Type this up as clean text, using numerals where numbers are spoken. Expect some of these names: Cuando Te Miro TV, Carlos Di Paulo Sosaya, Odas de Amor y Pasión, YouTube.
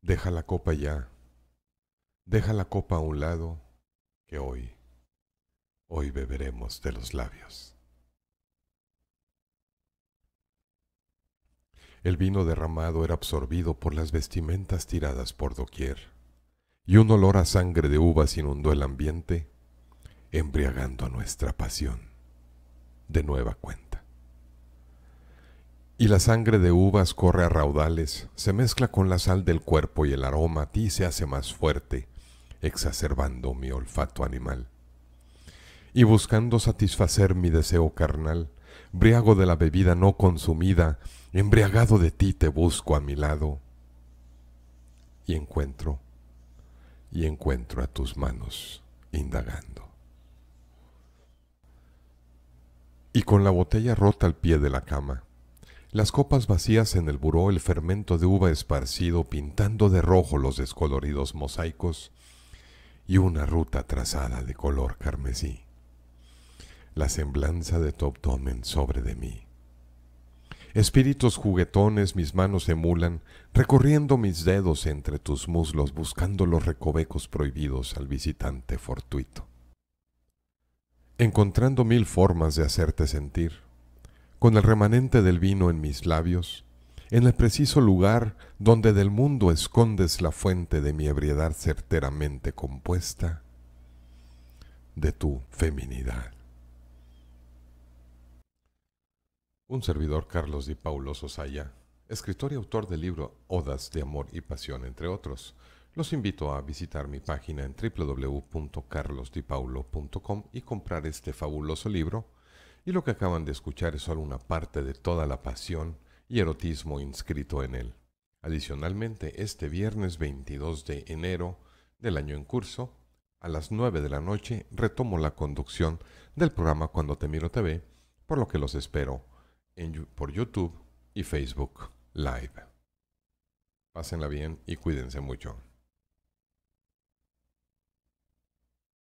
Deja la copa ya, deja la copa a un lado, que hoy beberemos de los labios. El vino derramado era absorbido por las vestimentas tiradas por doquier, y un olor a sangre de uvas inundó el ambiente, embriagando a nuestra pasión de nueva cuenta. Y la sangre de uvas corre a raudales, se mezcla con la sal del cuerpo y el aroma a ti se hace más fuerte, exacerbando mi olfato animal. Y buscando satisfacer mi deseo carnal, briago de la bebida no consumida, embriagado de ti te busco a mi lado, y encuentro a tus manos indagando. Y con la botella rota al pie de la cama, las copas vacías en el buró, el fermento de uva esparcido, pintando de rojo los descoloridos mosaicos, y una ruta trazada de color carmesí, la semblanza de tu abdomen sobre de mí. Espíritus juguetones mis manos emulan, recorriendo mis dedos entre tus muslos, buscando los recovecos prohibidos al visitante fortuito. Encontrando mil formas de hacerte sentir, con el remanente del vino en mis labios, en el preciso lugar donde del mundo escondes la fuente de mi ebriedad certeramente compuesta de tu feminidad. Un servidor, Carlos Di Paulo Sosaya, escritor y autor del libro Odas de Amor y Pasión, entre otros. Los invito a visitar mi página en www.carlosdipaulo.com y comprar este fabuloso libro. Y lo que acaban de escuchar es solo una parte de toda la pasión y erotismo inscrito en él. Adicionalmente, este viernes 22 de enero del año en curso, a las 9 de la noche, retomo la conducción del programa Cuando Te Miro TV, por lo que los espero por YouTube y Facebook Live. Pásenla bien y cuídense mucho.